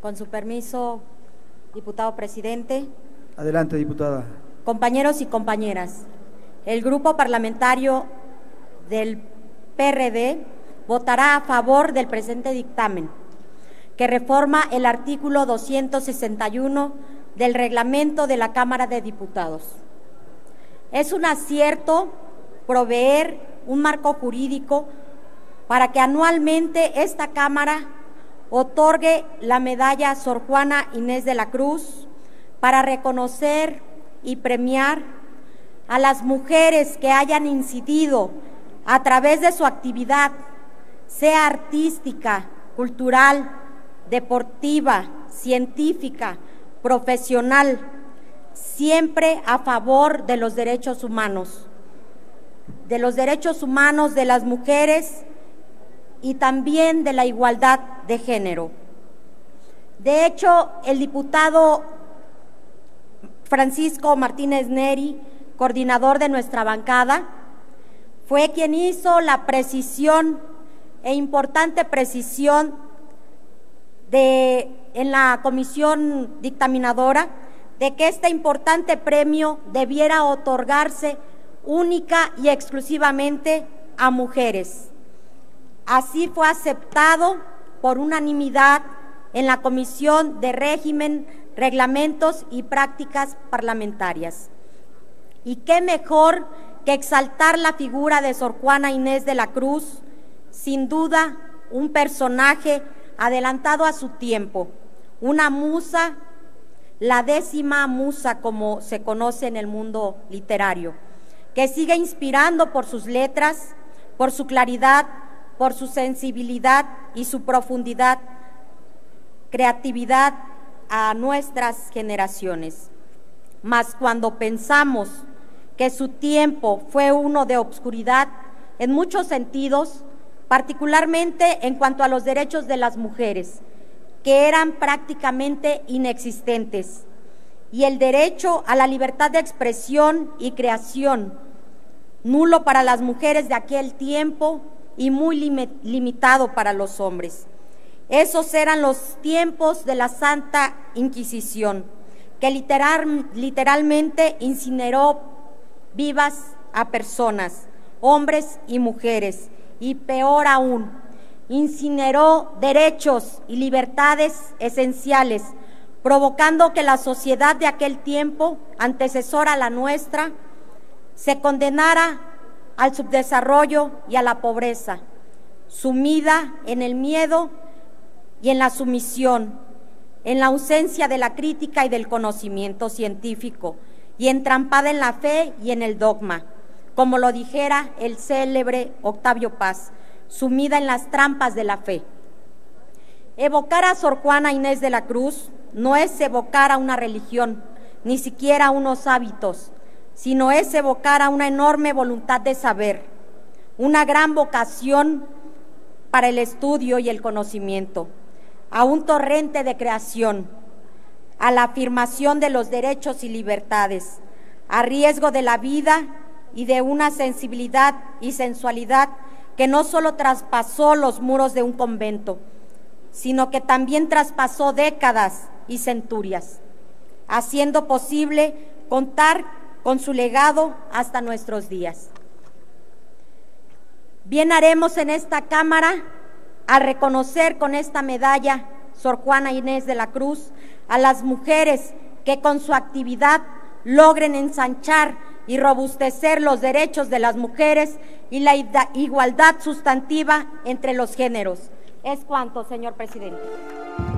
Con su permiso, diputado presidente. Adelante, diputada. Compañeros y compañeras, el grupo parlamentario del PRD votará a favor del presente dictamen, que reforma el artículo 261 del reglamento de la Cámara de Diputados. Es un acierto proveer un marco jurídico para que anualmente esta Cámara otorgue la medalla Sor Juana Inés de la Cruz para reconocer y premiar a las mujeres que hayan incidido a través de su actividad, sea artística, cultural, deportiva, científica, profesional, siempre a favor de los derechos humanos de las mujeres y también de la igualdad de género. De hecho, el diputado Francisco Martínez Neri, coordinador de nuestra bancada, fue quien hizo la precisión e importante precisión en la comisión dictaminadora de que este importante premio debiera otorgarse única y exclusivamente a mujeres. Así fue aceptado por unanimidad en la Comisión de Régimen, Reglamentos y Prácticas Parlamentarias. Y qué mejor que exaltar la figura de Sor Juana Inés de la Cruz, sin duda un personaje adelantado a su tiempo, una musa, la 10ª musa como se conoce en el mundo literario, que sigue inspirando por sus letras, por su claridad, por su sensibilidad y su profundidad, creatividad a nuestras generaciones. Mas cuando pensamos que su tiempo fue uno de obscuridad en muchos sentidos, particularmente en cuanto a los derechos de las mujeres, que eran prácticamente inexistentes, y el derecho a la libertad de expresión y creación, nulo para las mujeres de aquel tiempo y muy limitado para los hombres. Esos eran los tiempos de la Santa Inquisición, que literalmente incineró vivas a personas, hombres y mujeres, y peor aún, incineró derechos y libertades esenciales, provocando que la sociedad de aquel tiempo, antecesora a la nuestra, se condenara al subdesarrollo y a la pobreza, sumida en el miedo y en la sumisión, en la ausencia de la crítica y del conocimiento científico, y entrampada en la fe y en el dogma, como lo dijera el célebre Octavio Paz, sumida en las trampas de la fe. Evocar a Sor Juana Inés de la Cruz no es evocar a una religión, ni siquiera a unos hábitos, sino es evocar a una enorme voluntad de saber, una gran vocación para el estudio y el conocimiento, a un torrente de creación, a la afirmación de los derechos y libertades, a riesgo de la vida y de una sensibilidad y sensualidad que no solo traspasó los muros de un convento, sino que también traspasó décadas y centurias, haciendo posible contar con su legado hasta nuestros días. Bien haremos en esta Cámara al reconocer con esta medalla Sor Juana Inés de la Cruz a las mujeres que con su actividad logren ensanchar y robustecer los derechos de las mujeres y la igualdad sustantiva entre los géneros. Es cuanto, señor presidente.